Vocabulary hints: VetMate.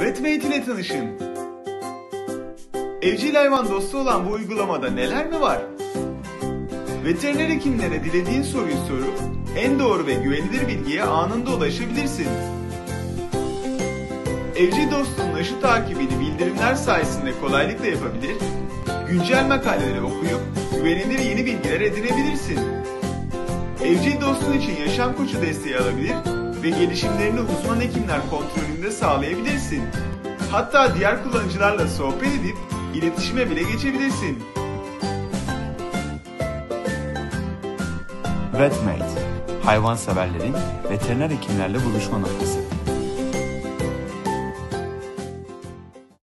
VetMate ile tanışın. Evcil hayvan dostu olan bu uygulamada neler mi var? Veteriner hekimlere dilediğin soruyu sorup en doğru ve güvenilir bilgiye anında ulaşabilirsin. Evcil dostunun aşı takibini bildirimler sayesinde kolaylıkla yapabilir, güncel makaleleri okuyup güvenilir yeni bilgiler edinebilirsin. Evcil dostun için yaşam koçu desteği alabilir ve gelişimlerini uzman hekimler kontrolünde sağlayabilirsin. Hatta diğer kullanıcılarla sohbet edip iletişime bile geçebilirsin. VetMate, hayvanseverlerin veteriner hekimlerle buluşma noktası.